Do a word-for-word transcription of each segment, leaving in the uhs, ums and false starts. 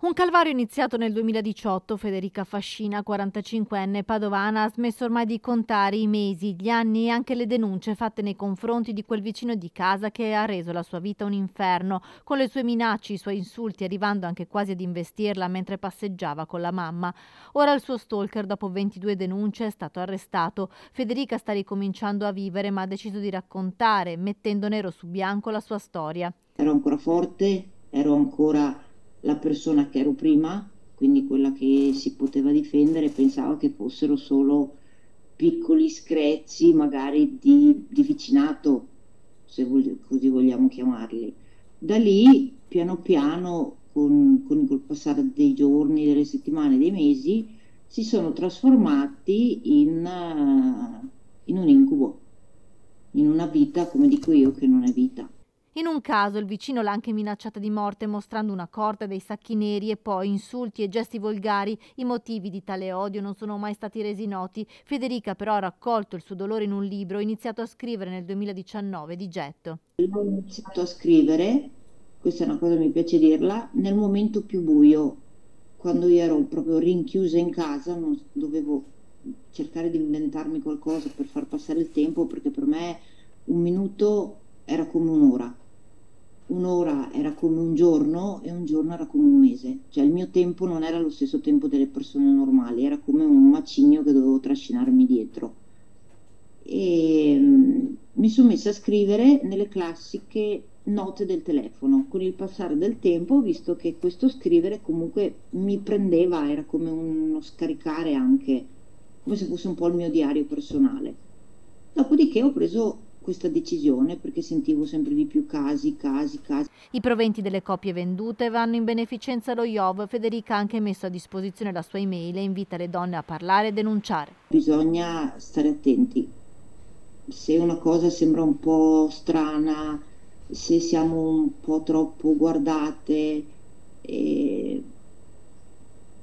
Un calvario iniziato nel duemiladiciotto, Federica Fascina, quarantacinquenne, padovana, ha smesso ormai di contare i mesi, gli anni e anche le denunce fatte nei confronti di quel vicino di casa che ha reso la sua vita un inferno, con le sue minacce, i suoi insulti, arrivando anche quasi ad investirla mentre passeggiava con la mamma. Ora il suo stalker, dopo ventidue denunce, è stato arrestato. Federica sta ricominciando a vivere, ma ha deciso di raccontare, mettendo nero su bianco la sua storia. Ero ancora forte, ero ancora la persona che ero prima, quindi quella che si poteva difendere. Pensava che fossero solo piccoli screzi, magari di, di vicinato, se voglio, così vogliamo chiamarli. Da lì, piano piano, con, con col passare dei giorni, delle settimane, dei mesi, si sono trasformati in, in un incubo, in una vita, come dico io, che non è vita. In un caso il vicino l'ha anche minacciata di morte mostrando una corda e dei sacchi neri e poi insulti e gesti volgari. I motivi di tale odio non sono mai stati resi noti. Federica però ha raccolto il suo dolore in un libro, ha iniziato a scrivere nel duemiladiciannove di getto. Ho iniziato a scrivere, questa è una cosa che mi piace dirla, nel momento più buio, quando io ero proprio rinchiusa in casa, non dovevo cercare di inventarmi qualcosa per far passare il tempo, perché per me un minuto era come un'ora. Un'ora era come un giorno e un giorno era come un mese, cioè il mio tempo non era lo stesso tempo delle persone normali, era come un macigno che dovevo trascinarmi dietro. E um, mi sono messa a scrivere nelle classiche note del telefono. Con il passare del tempo ho visto che questo scrivere comunque mi prendeva, era come uno scaricare anche, come se fosse un po' il mio diario personale. Dopodiché ho preso questa decisione perché sentivo sempre di più casi, casi, casi. I proventi delle copie vendute vanno in beneficenza allo Iov. Federica ha anche messo a disposizione la sua email e invita le donne a parlare e denunciare. Bisogna stare attenti. Se una cosa sembra un po' strana, se siamo un po' troppo guardate, eh,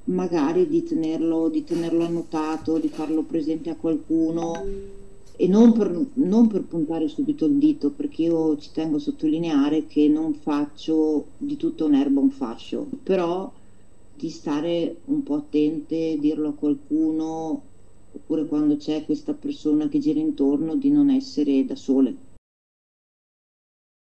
magari di tenerlo, di tenerlo annotato, di farlo presente a qualcuno. E non per, non per puntare subito il dito, perché io ci tengo a sottolineare che non faccio di tutta un'erba un fascio, però di stare un po' attente, dirlo a qualcuno, oppure quando c'è questa persona che gira intorno, di non essere da sole.